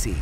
see.